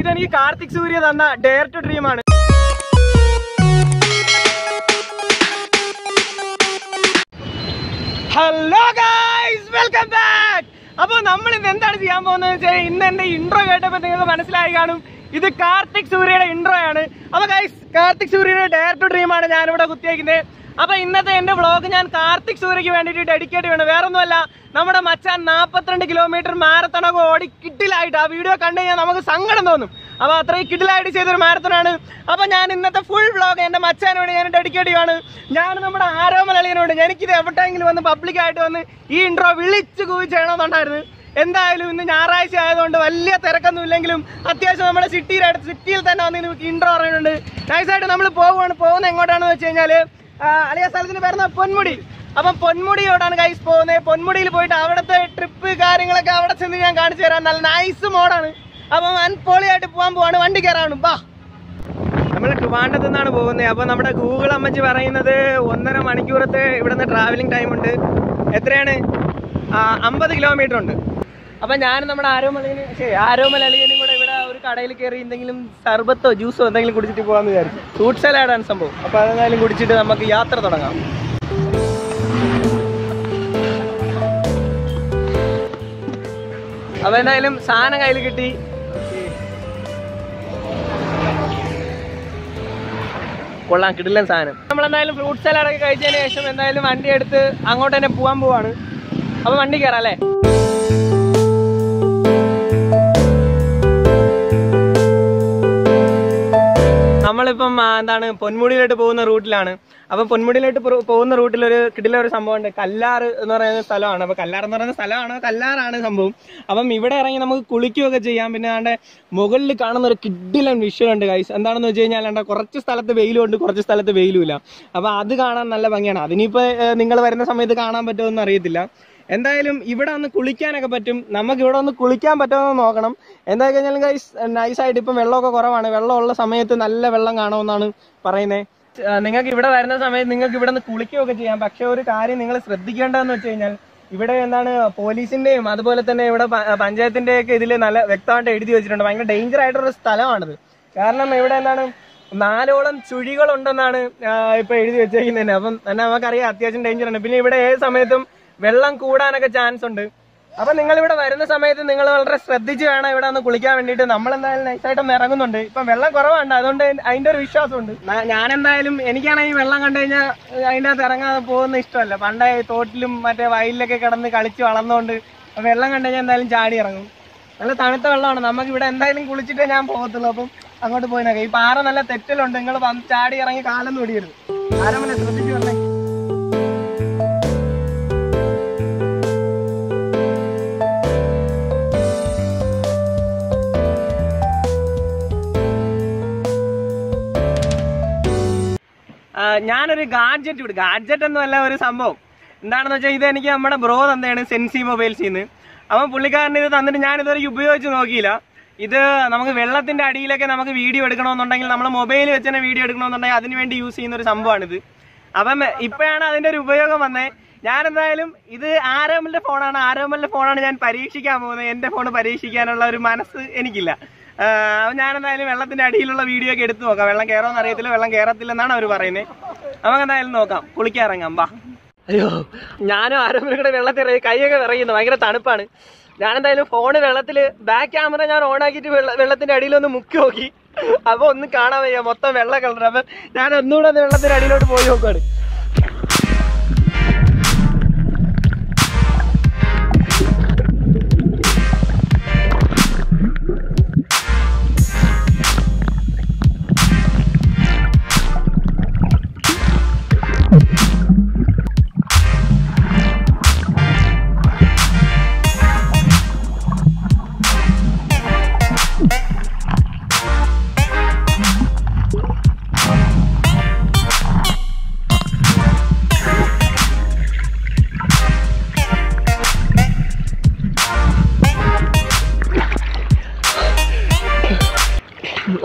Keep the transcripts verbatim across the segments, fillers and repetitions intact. ഇതെനിക്ക് കാർത്തിക് സൂര്യ തന്ന dare to dream ആണ്. Hello guys, welcome back. അപ്പോൾ നമ്മൾ ഇന്ന് എന്താണ് ചെയ്യാൻ പോകുന്നത് വെച്ചാൽ, ഇന്ന് എന്റെ ഇൻട്രോ കേട്ടപ്പോൾ നിങ്ങൾക്ക് മനസ്സിലായി കാണും ഇത് കാർത്തിക് സൂര്യയുടെ ഇൻട്രോ ആണ്. അപ്പൊ ഗൈസ്, കാർത്തിക് സൂര്യയുടെ ഡെയർ ടു ഡ്രീം ആണ് ഞാനിവിടെ കുത്തിയേക്കുന്നത്. അപ്പൊ ഇന്നത്തെ എന്റെ വ്ളോഗ് ഞാൻ കാർത്തിക് സൂര്യക്ക് വേണ്ടിട്ട് ഡെഡിക്കേറ്റ് ചെയ്യണം. വേറൊന്നുമല്ല, നമ്മുടെ മച്ചാൻ നാപ്പത്തിരണ്ട് കിലോമീറ്റർ മാരത്തണൊക്കെ ഓടി കിഡിലായിട്ട്. ആ വീഡിയോ കണ്ടു കഴിഞ്ഞാൽ നമുക്ക് സങ്കടം തോന്നും. അപ്പൊ അത്രയും കിഡിലായിട്ട് ചെയ്തൊരു മാരത്തണാണ്. അപ്പൊ ഞാൻ ഇന്നത്തെ ഫുൾ വ്ളോഗ് എന്റെ മച്ചാന് വേണ്ടി ഞാൻ ഡെഡിക്കേറ്റ് ചെയ്യാണ്. ഞാൻ നമ്മുടെ ആരോമലളിയനോട് എനിക്കിത് എവിടെയെങ്കിലും വന്ന് പബ്ലിക്കായിട്ട് വന്ന് ഈ ഇൻട്രോ വിളിച്ചു കൂവി ചെയ്യണമെന്നുണ്ടായിരുന്നു. എന്തായാലും ഇന്ന് ഞായറാഴ്ച ആയതുകൊണ്ട് വലിയ തിരക്കൊന്നും ഇല്ലെങ്കിലും അത്യാവശ്യം നമ്മുടെ സിറ്റിയിലടുത്ത് സിറ്റിയിൽ തന്നെ വന്ന് നമുക്ക് ഇൻട്രോ പറയുന്നുണ്ട്. നൈസായിട്ട് നമ്മൾ പോവുകയാണ്. പോകുന്നത് എങ്ങോട്ടാണെന്ന് വെച്ച് കഴിഞ്ഞാൽ, അളിയ സ്ഥലത്തിന് പേരുന്ന പൊന്മുടി. അപ്പം പൊന്മുടിയോടാണ് ഗൈസ് പോകുന്നത്. പൊന്മുടിയിൽ പോയിട്ട് അവിടുത്തെ ട്രിപ്പ് കാര്യങ്ങളൊക്കെ അവിടെ ചെന്ന് ഞാൻ കാണിച്ചു തരാം. നല്ല നൈസ് മോഡാണ്. അപ്പം അൺപോളിയായിട്ട് പോകാൻ പോവാണ്. വണ്ടി കയറാണ്. ബാ, നമ്മൾ ട്രിവാൻഡ്രത്ത് നിന്നാണ് പോകുന്നത്. അപ്പം നമ്മുടെ ഗൂഗിൾ അമ്മച്ചി പറയുന്നത് ഒന്നര മണിക്കൂറത്തെ ഇവിടുന്ന് ട്രാവലിംഗ് ടൈം ഉണ്ട്. എത്രയാണ്? അമ്പത് കിലോമീറ്റർ ഉണ്ട്. അപ്പം ഞാൻ നമ്മുടെ ആരോമലയിൽ ശരി ആരോമലളിയനും കൂടെ ഇവിടെ ഒരു കടയിൽ കയറി എന്തെങ്കിലും സർബത്തോ ജ്യൂസോ എന്തെങ്കിലും കുടിച്ചിട്ട് പോകാമെന്ന് വിചാരിച്ചു. ഫ്രൂട്ട് സലാഡാണ് സംഭവം. അപ്പോൾ അതെന്തായാലും കുടിച്ചിട്ട് നമുക്ക് യാത്ര തുടങ്ങാം. അപ്പോൾ എന്തായാലും സാധനം കയ്യിൽ കിട്ടി. കൊള്ളാം, കിടിലൻ സാധനം. നമ്മളെന്തായാലും ഫ്രൂട്ട് സലാഡൊക്കെ കഴിച്ചതിന് ശേഷം എന്തായാലും വണ്ടി എടുത്ത് അങ്ങോട്ട് തന്നെ പോകാൻ പോവാണ്. അപ്പോൾ വണ്ടി കയറാം അല്ലേ? നമ്മളിപ്പം എന്താണ് പൊന്മുടിയിലോട്ട് പോകുന്ന റൂട്ടിലാണ്. അപ്പം പൊന്മുടിയിലോട്ട് പോകുന്ന റൂട്ടിൽ ഒരു കിടിലൊരു സംഭവമുണ്ട്. കല്ലാർ എന്ന് പറയുന്ന സ്ഥലമാണ്. അപ്പോൾ കല്ലാർ എന്ന് പറയുന്ന സ്ഥലമാണ് കല്ലാറാണ് സംഭവം. അപ്പം ഇവിടെ ഇറങ്ങി നമുക്ക് കുളിക്കുകയൊക്കെ ചെയ്യാം. പിന്നെ ആണ്ടെ മുകളിൽ കാണുന്ന ഒരു കിടിലൻ വിഷ്വലുണ്ട് ഗൈസ്. എന്താണെന്ന് വെച്ച് കഴിഞ്ഞാൽ ആണ്ടെ കുറച്ച് സ്ഥലത്ത് വെയിലും ഉണ്ട്, കുറച്ച് സ്ഥലത്ത് വെയിലും ഇല്ല. അപ്പോൾ അത് കാണാൻ നല്ല ഭംഗിയാണ്. അതിനിപ്പോൾ നിങ്ങൾ വരുന്ന സമയത്ത് കാണാൻ പറ്റുമെന്ന് അറിയത്തില്ല. എന്തായാലും ഇവിടെ ഒന്ന് കുളിക്കാനൊക്കെ പറ്റും. നമുക്ക് ഇവിടെ ഒന്ന് കുളിക്കാൻ പറ്റുമെന്ന് നോക്കണം. എന്താ കഴിഞ്ഞാലും ഗൈസ് നൈസായിട്ട് ഇപ്പം വെള്ളമൊക്കെ കുറവാണ്. വെള്ളമുള്ള സമയത്ത് നല്ല വെള്ളം കാണുമെന്നാണ് പറയുന്നത്. നിങ്ങൾക്ക് ഇവിടെ വരുന്ന സമയത്ത് നിങ്ങൾക്ക് ഇവിടെ നിന്ന് കുളിക്കുകയൊക്കെ ചെയ്യാം. പക്ഷെ ഒരു കാര്യം നിങ്ങൾ ശ്രദ്ധിക്കേണ്ടതെന്ന് വെച്ച് കഴിഞ്ഞാൽ, ഇവിടെ എന്താണ് പോലീസിന്റെയും അതുപോലെ തന്നെ ഇവിടെ പഞ്ചായത്തിന്റെയൊക്കെ ഇതിൽ നല്ല വ്യക്തമായിട്ട് എഴുതി വെച്ചിട്ടുണ്ട്. ഭയങ്കര ഡേഞ്ചർ ആയിട്ടൊരു സ്ഥലമാണിത്. കാരണം ഇവിടെ എന്താണ് നാലോളം ചുഴികളുണ്ടെന്നാണ് ഇപ്പൊ എഴുതി വെച്ചേക്കുന്നത് തന്നെ. അപ്പം തന്നെ നമുക്കറിയാം അത്യാവശ്യം ഡേഞ്ചറാണ്. പിന്നെ ഇവിടെ ഏത് സമയത്തും വെള്ളം കൂടാനൊക്കെ ചാൻസ് ഉണ്ട്. അപ്പൊ നിങ്ങൾ ഇവിടെ വരുന്ന സമയത്ത് നിങ്ങൾ വളരെ ശ്രദ്ധിച്ച് വേണം ഇവിടെ ഒന്ന് കുളിക്കാൻ വേണ്ടിയിട്ട്. നമ്മളെന്തായാലും നൈസായിട്ടൊന്ന് ഇറങ്ങുന്നുണ്ട്. ഇപ്പം വെള്ളം കുറവുണ്ട്, അതുകൊണ്ട് അതിന്റെ ഒരു വിശ്വാസമുണ്ട്. ഞാനെന്തായാലും എനിക്കാണെങ്കിൽ വെള്ളം കണ്ടു കഴിഞ്ഞാൽ അതിൻ്റെ അകത്ത് ഇറങ്ങാതെ പോകുന്ന ഇഷ്ടമല്ല. പണ്ടേ തോട്ടിലും മറ്റേ വയലിലൊക്കെ കിടന്ന് കളിച്ച് വളർന്നുകൊണ്ട് വെള്ളം കണ്ടു കഴിഞ്ഞാൽ എന്തായാലും ചാടി ഇറങ്ങും. നല്ല തണുത്ത വെള്ളമാണ്. നമുക്ക് ഇവിടെ എന്തായാലും കുളിച്ചിട്ടേ ഞാൻ പോകത്തുള്ളൂ. അപ്പം അങ്ങോട്ട് പോയി നോക്കാം. ഈ പാറ നല്ല തെറ്റിലുണ്ട്. നിങ്ങൾ ചാടി ഇറങ്ങി കാലൊന്നും ഇടിയരുത്. ആരോമല ശ്രദ്ധിച്ചു വന്നേ. ഞാനൊരു ഗാഡ്ജറ്റ് വിടും. ഗാഡ്ജറ്റ് ഒന്നുമല്ല, ഒരു സംഭവം. എന്താണെന്ന് വെച്ചാൽ ഇത് എനിക്ക് നമ്മുടെ ബ്രോ തന്നെയാണ്, സെൻസി മൊബൈൽസിൽ നിന്ന്. അപ്പം പുള്ളിക്കാരൻ ഇത് തന്നിട്ട് ഞാനിതുവരെ ഉപയോഗിച്ച് നോക്കിയില്ല. ഇത് നമുക്ക് വെള്ളത്തിൻ്റെ അടിയിലൊക്കെ നമുക്ക് വീഡിയോ എടുക്കണമെന്നുണ്ടെങ്കിൽ, നമ്മൾ മൊബൈൽ വെച്ച് തന്നെ വീഡിയോ എടുക്കണമെന്നുണ്ടെങ്കിൽ അതിന് വേണ്ടി യൂസ് ചെയ്യുന്ന ഒരു സംഭവമാണിത്. അപ്പം ഇപ്പോഴാണ് അതിൻ്റെ ഒരു ഉപയോഗം വന്നത്. ഞാനെന്തായാലും ഇത് ആരോമലിൻ്റെ ഫോണാണ് ആരോമലിൻ്റെ ഫോണാണ് ഞാൻ പരീക്ഷിക്കാൻ പോകുന്നത്. എൻ്റെ ഫോൺ പരീക്ഷിക്കാനുള്ള ഒരു മനസ്സ് എനിക്കില്ല. അപ്പം ഞാനെന്തായാലും വെള്ളത്തിൻ്റെ അടിയിലുള്ള വീഡിയോ ഒക്കെ എടുത്ത് നോക്കാം. വെള്ളം കയറുമെന്ന് അറിയത്തില്ല, വെള്ളം കയറത്തില്ലെന്നാണ് അവർ പറയുന്നത്. നമുക്ക് എന്തായാലും നോക്കാം, കുളിക്കാൻ ഇറങ്ങാം. വാ. അയ്യോ, ഞാനും ആരോമലും കൂടെ വെള്ളത്തിൽ കൈയൊക്കെ വിറയുന്നു. ഭയങ്കര തണുപ്പാണ്. ഞാനെന്തായാലും ഫോണ് വെള്ളത്തിൽ ബാക്ക് ക്യാമറ ഞാൻ ഓണാക്കിയിട്ട് വെള്ള വെള്ളത്തിൻ്റെ അടിയിലൊന്ന് മുക്കി നോക്കി. അപ്പോൾ ഒന്നും കാണാൻ വയ്യ, മൊത്തം വെള്ള കളർ. അപ്പം ഞാൻ ഒന്നുകൂടെ ഒന്ന് വെള്ളത്തിൻ്റെ അടിയിലോട്ട് പോയി നോക്കുകയാണ്.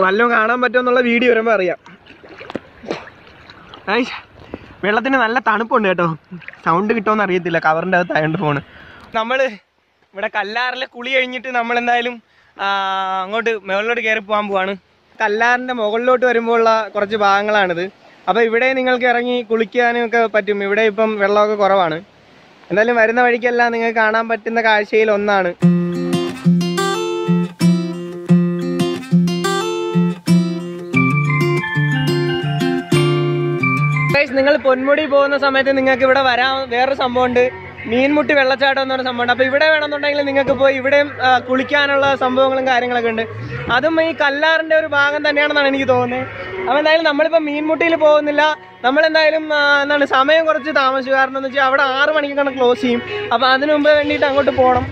വല്ലതും കാണാൻ പറ്റുമെന്നുള്ള വീഡിയോ വരുമ്പോൾ അറിയാം. വെള്ളത്തിന് നല്ല തണുപ്പുണ്ട് കേട്ടോ. സൗണ്ട് കിട്ടുമെന്ന് അറിയത്തില്ല, കവറിൻ്റെ അകത്തായോണ്ട് ഫോണ്. നമ്മൾ ഇവിടെ കല്ലാറിലെ കുളി കഴിഞ്ഞിട്ട് നമ്മളെന്തായാലും അങ്ങോട്ട് മുകളിലോട്ട് കയറി പോകാൻ പോവാണ്. കല്ലാറിൻ്റെ മുകളിലോട്ട് വരുമ്പോഴുള്ള കുറച്ച് ഭാഗങ്ങളാണിത്. അപ്പോൾ ഇവിടെ നിങ്ങൾക്ക് ഇറങ്ങി കുളിക്കാനും ഒക്കെ പറ്റും. ഇവിടെ ഇപ്പം വെള്ളമൊക്കെ കുറവാണ്. എന്തായാലും വരുന്ന വഴിക്കെല്ലാം നിങ്ങൾക്ക് കാണാൻ പറ്റുന്ന കാഴ്ചയിൽ ഒന്നാണ്. നിങ്ങൾ പൊന്മുടി പോകുന്ന സമയത്ത് നിങ്ങൾക്ക് ഇവിടെ വരാൻ വേറൊരു സംഭവമുണ്ട്, മീൻമുട്ടി വെള്ളച്ചാട്ടം എന്ന് പറഞ്ഞ സംഭവമുണ്ട്. അപ്പോൾ ഇവിടെ വേണമെന്നുണ്ടെങ്കിൽ നിങ്ങൾക്ക് പോയി ഇവിടെയും കുളിക്കാനുള്ള സംഭവങ്ങളും കാര്യങ്ങളൊക്കെ ഉണ്ട്. അതും ഈ കല്ലാറിൻ്റെ ഒരു ഭാഗം തന്നെയാണെന്നാണ് എനിക്ക് തോന്നുന്നത്. അപ്പോൾ എന്തായാലും നമ്മളിപ്പോൾ മീൻമുട്ടിയിൽ പോകുന്നില്ല. നമ്മളെന്തായാലും എന്താണ് സമയം കുറച്ച് താമസിച്ചു. കാരണം എന്ന് വെച്ചാൽ അവിടെ ആറ് മണിക്കാണ് ക്ലോസ് ചെയ്യും. അപ്പോൾ അതിനു മുമ്പ് വേണ്ടിയിട്ട് അങ്ങോട്ട് പോകണം.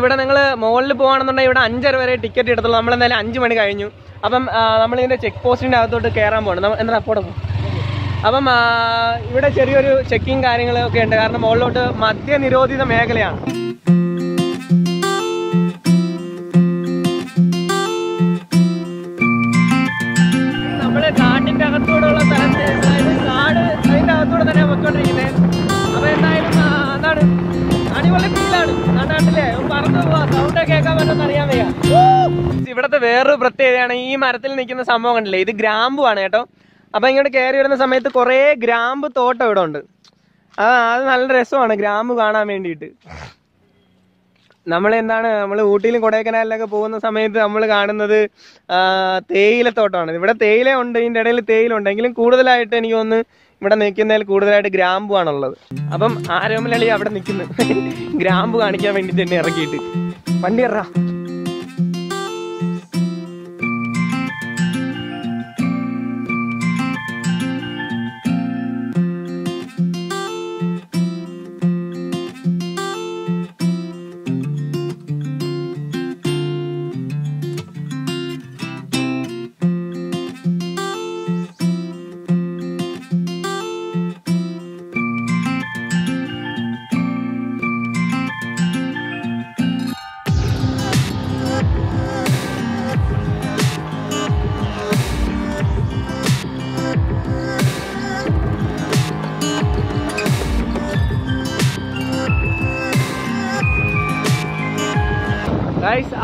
ഇവിടെ നിങ്ങൾ മുകളിൽ പോകുകയാണെന്നുണ്ടെങ്കിൽ ഇവിടെ അഞ്ചര വരെ ടിക്കറ്റ് എടുത്തുള്ളൂ. നമ്മളെന്തായാലും അഞ്ച് മണി കഴിഞ്ഞു. അപ്പം നമ്മളിതിൻ്റെ ചെക്ക് പോസ്റ്റിൻ്റെ അകത്തോട്ട് കയറാൻ പോകണം. എന്നാൽ അപ്പോടെ പോകും. അപ്പം ഇവിടെ ചെറിയൊരു ചെക്കിങ് കാര്യങ്ങളൊക്കെ ഉണ്ട്. കാരണം മുകളിലോട്ട് മദ്യനിരോധിത മേഖലയാണ്. നമ്മൾ കാടിൻ്റെ അകത്തോടുള്ള സ്ഥലത്ത് കാട് അതിൻ്റെ അകത്തോടെ തന്നെ പൊയ്ക്കൊണ്ടിരിക്കുന്നത്. അപ്പോൾ എന്തായാലും എന്താണ് ഇവിടുത്തെ വേറൊരു പ്രത്യേകതയാണ് ഈ മരത്തിൽ നിൽക്കുന്ന സംഭവം കണ്ടില്ലേ, ഇത് ഗ്രാമ്പു ആണ് കേട്ടോ. അപ്പൊ ഇങ്ങോട്ട് കയറി വരുന്ന സമയത്ത് കുറേ ഗ്രാമ്പു തോട്ടം ഇവിടെ ഉണ്ട്. ആ അത് നല്ല രസമാണ് ഗ്രാമ്പു കാണാൻ വേണ്ടിയിട്ട്. നമ്മളെന്താണ് നമ്മൾ ഊട്ടിയിലും കൊടൈക്കനാലിലൊക്കെ പോകുന്ന സമയത്ത് നമ്മൾ കാണുന്നത് തേയിലത്തോട്ടമാണ്. ഇവിടെ തേയില ഉണ്ട്, ഇതിൻ്റെ ഇടയിൽ തേയില ഉണ്ടെങ്കിലും കൂടുതലായിട്ട് എനിക്ക് തോന്നുന്നു ഇവിടെ നിൽക്കുന്നതിൽ കൂടുതലായിട്ട് ഗ്രാമ്പു ആണുള്ളത്. അപ്പം ആരോമലളി അവിടെ നിൽക്കുന്നു ഗ്രാമ്പു കാണിക്കാൻ വേണ്ടി തന്നെ ഇറക്കിയിട്ട് വണ്ടി ഇറ.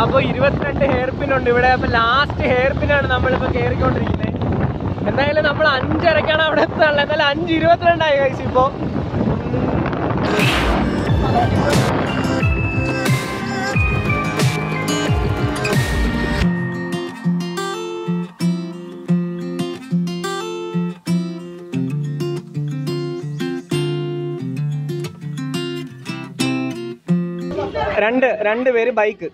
അപ്പോൾ ഇരുപത്തിരണ്ട് ഹെയർ പിൻ ഉണ്ട് ഇവിടെ. അപ്പോൾ ലാസ്റ്റ് ഹെയർ പിന്നാണ് നമ്മളിപ്പോൾ കയറിക്കൊണ്ടിരിക്കുന്നത്. എന്തായാലും നമ്മൾ അഞ്ചരക്കാണ് അവിടെ എത്താനുള്ളത്. എന്തായാലും അഞ്ച് ഇരുപത്തിരണ്ടായി ഗൈസ്. ഇപ്പോൾ രണ്ട് രണ്ട് പേര് ബൈക്ക്.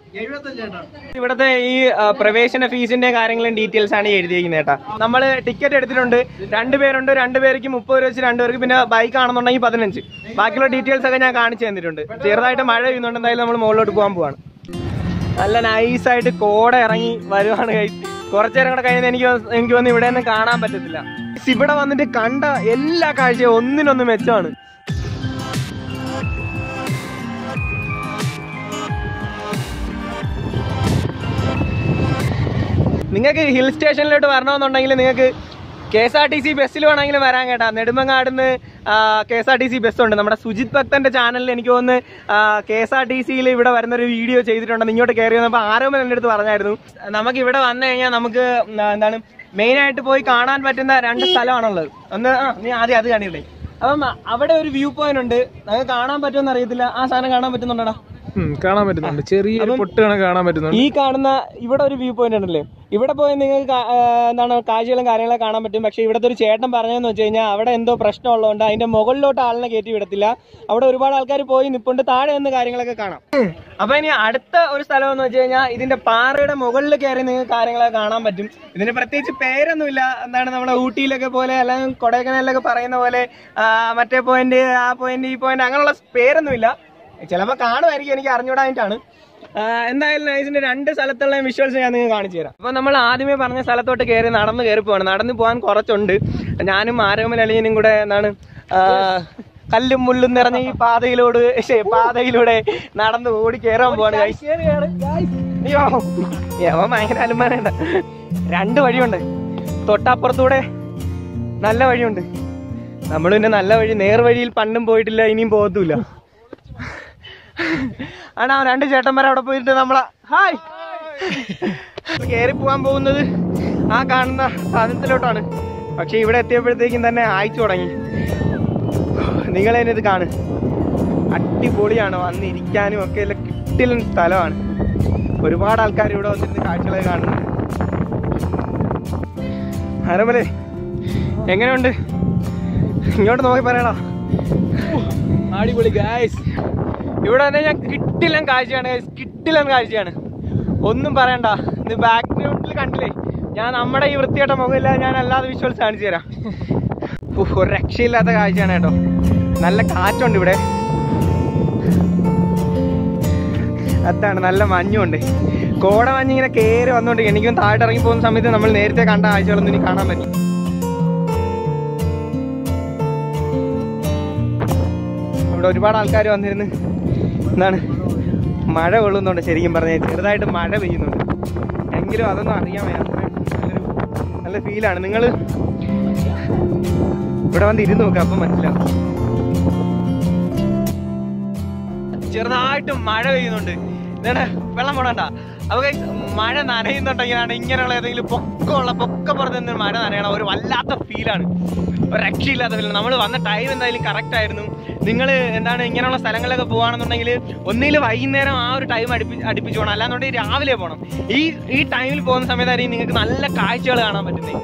ഇവിടുത്തെ ഈ പ്രവേശന ഫീസിന്റെ കാര്യങ്ങളും ഡീറ്റെയിൽസ് ആണ് എഴുതിയിരിക്കുന്നത് കേട്ടാ. നമ്മള് ടിക്കറ്റ് എടുത്തിട്ടുണ്ട്. രണ്ടുപേരുണ്ട്. രണ്ടുപേർക്ക് മുപ്പത് രൂപ വെച്ച് രണ്ടുപേർക്ക് പിന്നെ ബൈക്ക് ആണെന്നുണ്ടെങ്കിൽ പതിനഞ്ച്. ബാക്കിയുള്ള ഡീറ്റെയിൽസ് ഒക്കെ ഞാൻ കാണിച്ചു തന്നിട്ടുണ്ട്. ചെറുതായിട്ട് മഴ പെയ്യുന്നുണ്ട്. എന്തായാലും നമ്മൾ മുകളിലോട്ട് പോകാൻ പോവാണ്. നല്ല നൈസായിട്ട് കോട ഇറങ്ങി വരുവാണ്. കുറച്ചു നേരം കൂടെ കഴിഞ്ഞാൽ എനിക്ക് എനിക്ക് തോന്നുന്നു ഇവിടെ ഒന്നും കാണാൻ പറ്റത്തില്ല. ഇവിടെ വന്നിട്ട് കണ്ട എല്ലാ കാഴ്ചയും ഒന്നിനൊന്ന് മെച്ചമാണ്. നിങ്ങൾക്ക് ഹിൽ സ്റ്റേഷനിലോട്ട് വരണമെന്നുണ്ടെങ്കിൽ നിങ്ങൾക്ക് K S R T C ബസ്സിൽ വേണമെങ്കിൽ വരാൻ കേട്ടാ. നെടുമങ്ങാടുന്ന് K S R T C ബസ്സുണ്ട്. നമ്മുടെ സുജിത് ഭക്തൻ്റെ ചാനലിൽ എനിക്ക് തോന്നുന്നു കെ എസ് ആർ ടി സിയിൽ ഇവിടെ വരുന്നൊരു വീഡിയോ ചെയ്തിട്ടുണ്ടെന്ന് ഇങ്ങോട്ട് കയറി വന്നപ്പോൾ ആരോമൻ എൻ്റെ അടുത്ത് പറഞ്ഞായിരുന്നു. നമുക്ക് ഇവിടെ വന്നു കഴിഞ്ഞാൽ നമുക്ക് എന്താണ് മെയിനായിട്ട് പോയി കാണാൻ പറ്റുന്ന രണ്ട് സ്ഥലമാണുള്ളത്. ഒന്ന് ആ നീ ആദ്യം അത് കാണില്ലേ. അപ്പം അവിടെ ഒരു വ്യൂ പോയിന്റ് ഉണ്ട്. നമുക്ക് കാണാൻ പറ്റുമെന്ന് അറിയത്തില്ല. ആ സാധനം കാണാൻ പറ്റുന്നുണ്ടോടാ? കാണാൻ പറ്റുന്നുണ്ട്. ചെറിയ പൊട്ടാണ് കാണാൻ പറ്റുന്നത്. ഈ കാണുന്ന ഇവിടെ ഒരു വ്യൂ പോയിന്റ് ഉണ്ടല്ലേ, ഇവിടെ പോയി നിങ്ങൾക്ക് എന്താണ് കാഴ്ചകളും കാര്യങ്ങളൊക്കെ കാണാൻ പറ്റും. പക്ഷേ ഇവിടുത്തെ ഒരു ചേട്ടൻ പറഞ്ഞതെന്ന് വെച്ച് കഴിഞ്ഞാൽ അവിടെ എന്തോ പ്രശ്നമുള്ളതുകൊണ്ട് അതിന്റെ മുകളിലോട്ട് ആളിനെ കയറ്റി വിടത്തില്ല. അവിടെ ഒരുപാട് ആൾക്കാർ പോയി നിൽപ്പുണ്ട്. താഴെ നിന്ന് കാര്യങ്ങളൊക്കെ കാണാം. അപ്പൊ ഇനി അടുത്ത ഒരു സ്ഥലം എന്ന് വെച്ച് കഴിഞ്ഞാൽ ഇതിന്റെ പാറയുടെ മുകളിൽ കയറി നിങ്ങൾക്ക് കാര്യങ്ങളൊക്കെ കാണാൻ പറ്റും. ഇതിന് പ്രത്യേകിച്ച് പേരൊന്നുമില്ല. എന്താണ് നമ്മുടെ ഊട്ടിയിലൊക്കെ പോലെ അല്ലെങ്കിൽ കൊടൈക്കനാലിലൊക്കെ പറയുന്ന പോലെ മറ്റേ പോയിന്റ് ആ പോയിന്റ് ഈ പോയിന്റ് അങ്ങനെയുള്ള പേരൊന്നുമില്ല. ചിലപ്പോൾ കാണുമായിരിക്കും, എനിക്ക് അറിഞ്ഞുകൂടായിട്ടാണ്. എന്തായാലും ഇതിന്റെ രണ്ട് സ്ഥലത്തുള്ള വിഷ്വൽസ് ഞാൻ നിങ്ങൾക്ക് കാണിച്ചു തരാം. അപ്പോൾ നമ്മൾ ആദ്യമേ പറഞ്ഞ സ്ഥലത്തോട്ട് കയറി നടന്ന് കയറി പോവാണ്. നടന്നു പോകാൻ കുറച്ചുണ്ട്. ഞാനും ആരോമലളിയനും കൂടെ എന്താണ് കല്ലും മുള്ളും നിറഞ്ഞ ഈ പാതയിലൂടെ പാതയിലൂടെ നടന്ന് ഓടി കയറാൻ പോവാണ്. അയ്യോ യവൻ ഭയങ്കര അലമ്പാനേണ്ട. രണ്ട് വഴിയുണ്ട്, തൊട്ടപ്പുറത്തൂടെ നല്ല വഴിയുണ്ട്. നമ്മൾ പിന്നെ നല്ല വഴി നേർവഴിയിൽ പണ്ടും പോയിട്ടില്ല, ഇനിയും പോകത്തൂല്ല. ആണോ രണ്ട് ചേട്ടന്മാരെ അവിടെ പോയിട്ട് നമ്മളാ ഹായ് കയറി പോകാൻ പോകുന്നത് ആ കാണുന്ന സാധനത്തിലോട്ടാണ്. പക്ഷെ ഇവിടെ എത്തിയപ്പോഴത്തേക്കും തന്നെ അയച്ചു തുടങ്ങി. നിങ്ങളതിനത് കാണും, അടിപൊളിയാണ്. വന്നിരിക്കാനും ഒക്കെ എല്ലാം കിട്ടില്ല സ്ഥലമാണ്. ഒരുപാട് ആൾക്കാർ ഇവിടെ വന്നിരുന്ന് കാഴ്ചകളെ കാണുന്നു. അതേപോലെ എങ്ങനെയുണ്ട് ഇങ്ങോട്ട് നോക്കി പറയണോ? അടിപൊളി ഗായ്സ്. ഇവിടെ തന്നെ ഞാൻ കിട്ടില്ലൻ കാഴ്ചയാണ് ഗൈസ്, കിട്ടില്ലൻ കാഴ്ചയാണ്, ഒന്നും പറയണ്ട. ഇത് ബാക്ക്ഗ്രൗണ്ടിൽ കണ്ടില്ലേ, ഞാൻ നമ്മുടെ ഈ വൃത്തിയായിട്ട മുഖമില്ല, ഞാൻ അല്ലാതെ വിഷ്വൽസ് കാണിച്ചു തരാം. ഒരു രക്ഷയില്ലാത്ത കാഴ്ചയാണ് കേട്ടോ. നല്ല കാറ്റുണ്ട് ഇവിടെ, അതാണ്. നല്ല മഞ്ഞുണ്ട്, കോട മഞ്ഞിങ്ങനെ കയറി വന്നോണ്ട്. എനിക്കും താഴെ ഇറങ്ങി പോകുന്ന സമയത്ത് നമ്മൾ നേരത്തെ കണ്ട കാഴ്ചകളൊന്നും ഇനി കാണാൻ പറ്റും. ഇവിടെ ഒരുപാട് ആൾക്കാർ വന്നിരുന്നു. എന്താണ് മഴ കൊള്ളുന്നുണ്ട്, ശരിക്കും പറഞ്ഞാൽ ചെറുതായിട്ട് മഴ പെയ്യുന്നുണ്ട്. എങ്കിലും അതൊന്നും അറിയാൻ വയ്യാത്ത നല്ല ഫീലാണ്. നിങ്ങൾ ഇവിടെ വന്ന് ഇരുന്ന് നോക്കുക, അപ്പം മനസ്സിലാവും. ചെറുതായിട്ട് മഴ പെയ്യുന്നുണ്ട്, എന്താണ് വെള്ളം പോണണ്ട. അപ്പോൾ മഴ നനയുന്നുണ്ടെങ്കിലാണ് ഇങ്ങനെയുള്ള ഏതെങ്കിലും പൊക്കമുള്ള പൊക്കപ്പുറത്ത് നിന്ന് മഴ നനയണം. ഒരു വല്ലാത്ത ഫീലാണ്, ഒരു രക്ഷയില്ലാത്ത ഫീലാണ്. നമ്മൾ വന്ന ടൈം എന്തായാലും കറക്റ്റ് ആയിരുന്നു. നിങ്ങൾ എന്താണ് ഇങ്ങനെയുള്ള സ്ഥലങ്ങളിലൊക്കെ പോകുകയാണെന്നുണ്ടെങ്കിൽ ഒന്നിൽ വൈകുന്നേരം ആ ഒരു ടൈം അടുപ്പി അടുപ്പിച്ച് പോകണം, അല്ലാന്നുണ്ടെങ്കിൽ രാവിലെ പോകണം. ഈ ഈ ടൈമിൽ പോകുന്ന സമയത്തായിരിക്കും നിങ്ങൾക്ക് നല്ല കാഴ്ചകൾ കാണാൻ പറ്റുന്നത്.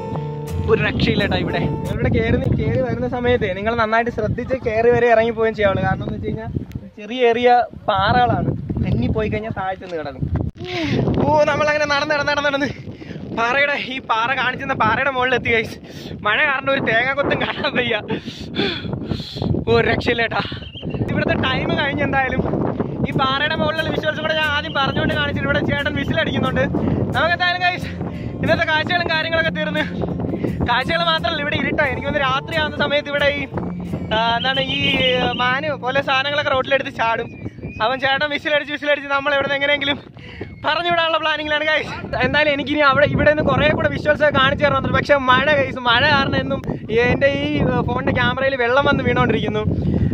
ഒരു രക്ഷയില്ല കേട്ടോ. ഇവിടെ ഇവിടെ കയറി കയറി വരുന്ന സമയത്ത് നിങ്ങൾ നന്നായിട്ട് ശ്രദ്ധിച്ച് കയറി വരെ ഇറങ്ങി പോവുകയും ചെയ്യാവുള്ളൂ. കാരണം എന്ന് വെച്ച് കഴിഞ്ഞാൽ ചെറിയ ചെറിയ പാറകളാണ്, തെന്നി പോയി കഴിഞ്ഞാൽ താഴ്ച നിന്ന് കിടക്കും. ഓ നമ്മളങ്ങനെ നടന്ന് നടന്ന് നടന്ന് നടന്ന് പാറയുടെ ഈ പാറ കാണിച്ചിരുന്ന പാറയുടെ മുകളിൽ എത്തി കഴിച്ചു. മഴ കാരണം ഒരു തേങ്ങ കൊത്തും കാണാൻ വയ്യ. ഒരു രക്ഷയില്ലേട്ടാ. ഇവിടുത്തെ ടൈം കഴിഞ്ഞ് എന്തായാലും ഈ പാറയുടെ മുകളിലുള്ള വിഷ്വൽസ് കൂടെ ഞാൻ ആദ്യം പറഞ്ഞുകൊണ്ട് കാണിച്ചിട്ട് ഇവിടെ ചേട്ടൻ വിസിലടിക്കുന്നുണ്ട്. നമുക്ക് എന്തായാലും കഴിച്ച് ഇന്നത്തെ കാഴ്ചകളും കാര്യങ്ങളൊക്കെ തീർന്ന്. കാഴ്ചകൾ മാത്രമല്ല, ഇവിടെ ഇരുട്ടാണ്. എനിക്കൊന്ന് രാത്രി ആകുന്ന സമയത്ത് ഇവിടെ ഈ എന്താണ് ഈ മാന് പോലെ സാധനങ്ങളൊക്കെ റോഡിലെടുത്ത് ചാടും. അവൻ ചേട്ടൻ വിസിലടിച്ച് വിസിലടിച്ച് നമ്മൾ ഇവിടെ നിന്ന് എങ്ങനെയെങ്കിലും പറഞ്ഞു വിടാനുള്ള പ്ലാനിങ്ങിലാണ് ഗൈസ്. എന്തായാലും എനിക്കിനി അവിടെ ഇവിടെ നിന്ന് കുറേ കൂടെ വിഷ്വൽസ് ഒക്കെ കാണിച്ചു തരണം. പക്ഷെ മഴ ഗൈസ്, മഴ കാരണം എന്നും എൻ്റെ ഈ ഫോണിൻ്റെ ക്യാമറയിൽ വെള്ളം വന്ന് വീണോണ്ടിരിക്കുന്നു.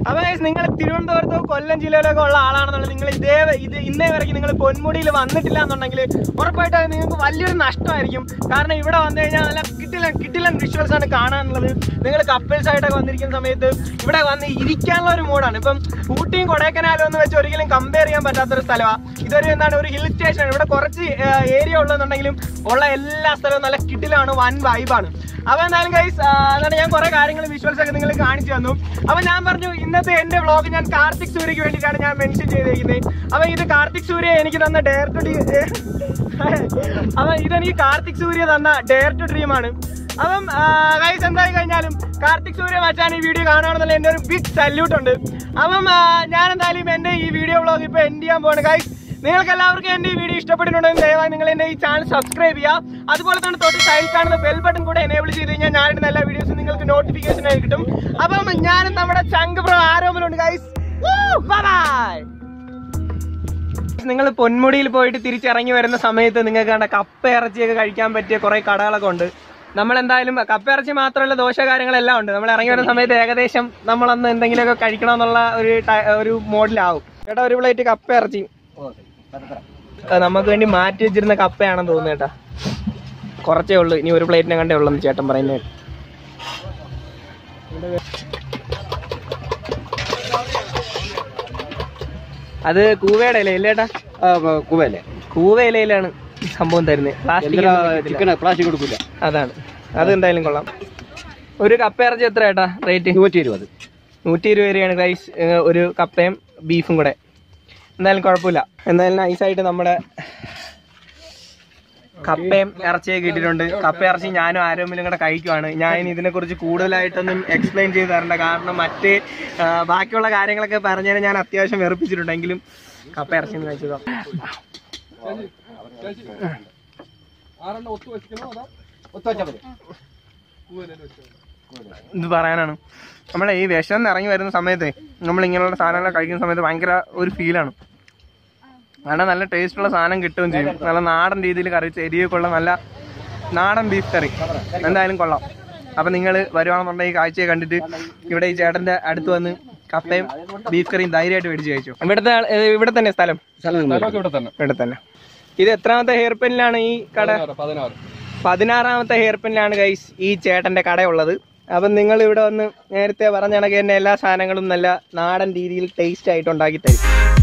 അപ്പോൾ ഗൈസ്, നിങ്ങൾ തിരുവനന്തപുരത്തോ കൊല്ലം ജില്ലയിലൊക്കെ ഉള്ള ആളാണെന്നുള്ളത്, നിങ്ങൾ ഇതേ ഇത് ഇന്നേ വരയ്ക്ക് നിങ്ങൾ പൊന്മുടിയിൽ വന്നിട്ടില്ല എന്നുണ്ടെങ്കിൽ ഉറപ്പായിട്ട് അത് നിങ്ങൾക്ക് വലിയൊരു നഷ്ടമായിരിക്കും. കാരണം ഇവിടെ വന്നു കഴിഞ്ഞാൽ നല്ല കിട്ടില്ല കിട്ടില്ല വിഷ്വൽസ് ആണ് കാണാനുള്ളത്. നിങ്ങൾ കപ്പിൾസ് ആയിട്ടൊക്കെ വന്നിരിക്കുന്ന സമയത്ത് ഇവിടെ വന്ന് ഇരിക്കാനുള്ള ഒരു മൂടാണ്. ഇപ്പം ഊട്ടിയും കൊടൈക്കനാലും എന്ന് വെച്ച് ഒരിക്കലും കമ്പയർ ചെയ്യാൻ പറ്റാത്തൊരു സ്ഥലമാണ്. ഇതൊരു എന്താണ് ഒരു ഹിൽ സ്റ്റേഷനാണ്. ഇവിടെ കുറച്ച് ഏരിയ ഉള്ളതെന്നുണ്ടെങ്കിലും ഉള്ള എല്ലാ സ്ഥലവും നല്ല കിട്ടിലാണ്, വൻ വൈബാണ്. അപ്പോൾ എന്തായാലും ഗൈസ്, അതാണ് ഞാൻ കുറേ കാര്യങ്ങൾ വിഷ്വൽസ് ഒക്കെ നിങ്ങൾ കാണിച്ചു തന്നു. അപ്പോൾ ഞാൻ പറഞ്ഞു ഇന്നത്തെ എൻ്റെ വ്ളോഗ് ഞാൻ കാർത്തിക് സൂര്യക്ക് വേണ്ടിയിട്ടാണ് ഞാൻ മെൻഷൻ ചെയ്തിരിക്കുന്നത്. അപ്പോൾ ഇത് കാർത്തിക് സൂര്യ എനിക്ക് തന്ന ഡെയർ ടു ഡ്രീം അപ്പം ഇതെനിക്ക് കാർത്തിക് സൂര്യ തന്ന ഡെയർ ടു ഡ്രീമാണ്. അപ്പം ഗൈസ് എന്തായി കഴിഞ്ഞാലും കാർത്തിക് സൂര്യ മച്ചാൻ ഈ വീഡിയോ കാണുകയാണെന്നുള്ള എൻ്റെ ഒരു ബിഗ് സല്യൂട്ട് ഉണ്ട്. അപ്പം ഞാൻ എന്തായാലും എൻ്റെ ഈ വീഡിയോ വ്ളോഗ് ഇപ്പോൾ എൻഡ് ചെയ്യാൻ പോകണം ഗൈസ്. നിങ്ങൾക്ക് എല്ലാവർക്കും എൻ്റെ ഈ വീഡിയോ ഇഷ്ടപ്പെട്ടിട്ടുണ്ടെങ്കിൽ ദയവായി നിങ്ങൾ എൻ്റെ ഈ ചാനൽ സബ്സ്ക്രൈബ് ചെയ്യുക. അതുപോലെ തന്നെ തൊട്ട് സൈഡിൽ കാണുന്ന ബെൽ ബട്ടൺ കൂടെ എനേബിൾ ചെയ്ത് കഴിഞ്ഞാൽ ഞാനിടുന്ന എല്ലാ വീഡിയോസും നിങ്ങൾക്ക് നോട്ടിഫിക്കേഷൻ ആയി കിട്ടും. അപ്പം ഞാനും നമ്മുടെ ചങ്ക് പ്രോ ആരോമിലുണ്ട് ഗൈസ്. ബൈ. നിങ്ങൾ പൊന്മുടിയിൽ പോയിട്ട് തിരിച്ചിറങ്ങി വരുന്ന സമയത്ത് നിങ്ങൾക്ക് കണ്ട കപ്പ ഇറച്ചിയൊക്കെ കഴിക്കാൻ പറ്റിയ കുറേ കടകളൊക്കെ ഉണ്ട്. നമ്മളെന്തായാലും കപ്പ ഇറച്ചി മാത്രമല്ല, ദോശ കാര്യങ്ങളെല്ലാം ഉണ്ട്. നമ്മൾ ഇറങ്ങി വരുന്ന സമയത്ത് ഏകദേശം നമ്മളന്ന് എന്തെങ്കിലുമൊക്കെ കഴിക്കണമെന്നുള്ള ഒരു ഒരു മോഡലാവും കേട്ടോ. ഒരു പ്ലേറ്റ് കപ്പ ഇറച്ചി നമുക്ക് വേണ്ടി മാറ്റി വെച്ചിരുന്ന കപ്പയാണെന്ന് തോന്നുന്നു കേട്ടാ. കുറച്ചേ ഉള്ളു, ഇനി ഒരു പ്ലേറ്റിനെ കണ്ടേ ഉള്ളു ചേട്ടൻ പറയുന്നത്. അത് കൂവയുടെ ഇലയില്ലേ ഏട്ടാ? കൂവയില കൂവ ഇലയിലാണ് സംഭവം തരുന്നത്. പ്ലാസ്റ്റിക് പ്ലാസ്റ്റിക് കൊടുക്കില്ല, അതാണ്. അത് എന്തായാലും കൊള്ളാം. ഒരു കപ്പ ഇറച്ചി എത്ര ഏട്ടാ റേറ്റ്? നൂറ്റി ഇരുപത് നൂറ്റി ഇരുപത് രൂപയാണ് ഗൈസ്, ഒരു കപ്പയും ബീഫും കൂടെ. എന്തായാലും കുഴപ്പമില്ല. എന്തായാലും നൈസായിട്ട് നമ്മുടെ കപ്പയും ഇറച്ചിയൊക്കെ കിട്ടിയിട്ടുണ്ട്. കപ്പ ഇറച്ചി ഞാനും ആരോമിലും കൂടെ കഴിക്കുവാണ്. ഞാൻ ഇതിനെക്കുറിച്ച് കൂടുതലായിട്ടൊന്നും എക്സ്പ്ലെയിൻ ചെയ്ത് തരണ്ട, കാരണം മറ്റ് ബാക്കിയുള്ള കാര്യങ്ങളൊക്കെ പറഞ്ഞാൽ ഞാൻ അത്യാവശ്യം വെറുപ്പിച്ചിട്ടുണ്ടെങ്കിലും കപ്പ ഇറച്ചി എന്ന് കഴിച്ചതോ. ഇത് പറയാനാണ്, നമ്മളെ ഈ വിഷം ഇറങ്ങി വരുന്ന സമയത്ത് നമ്മൾ ഇങ്ങനെയുള്ള സാധനങ്ങൾ കഴിക്കുന്ന സമയത്ത് ഭയങ്കര ഒരു ഫീലാണ്. അവിടെ നല്ല ടേസ്റ്റുള്ള സാധനം കിട്ടുകയും ചെയ്യും. നല്ല നാടൻ രീതിയിൽ കറി ചെരിയൊക്കെയുള്ള നല്ല നാടൻ ബീഫ് കറി എന്തായാലും കൊള്ളാം. അപ്പം നിങ്ങൾ വരുവാണെന്നുണ്ടെങ്കിൽ കാഴ്ചയെ കണ്ടിട്ട് ഇവിടെ ഈ ചേട്ടൻ്റെ അടുത്ത് വന്ന് കപ്പയും ബീഫ് കറിയും ധൈര്യമായിട്ട് മേടിച്ച് കഴിച്ചു. ഇവിടുത്തെ ഇവിടെ തന്നെ സ്ഥലം ഇവിടെ തന്നെ. ഇത് എത്രാമത്തെ ഹെയർ പിന്നിലാണ് ഈ കട? പതിനാറാമത്തെ ഹെയർ പിന്നിലാണ് ഗൈസ് ഈ ചേട്ടൻ്റെ കടയുള്ളത്. അപ്പം നിങ്ങൾ ഇവിടെ വന്ന് നേരത്തെ പറഞ്ഞ കണക്ക് തന്നെ എല്ലാ സാധനങ്ങളും നല്ല നാടൻ രീതിയിൽ ടേസ്റ്റ് ആയിട്ട് ഉണ്ടാക്കി തരും.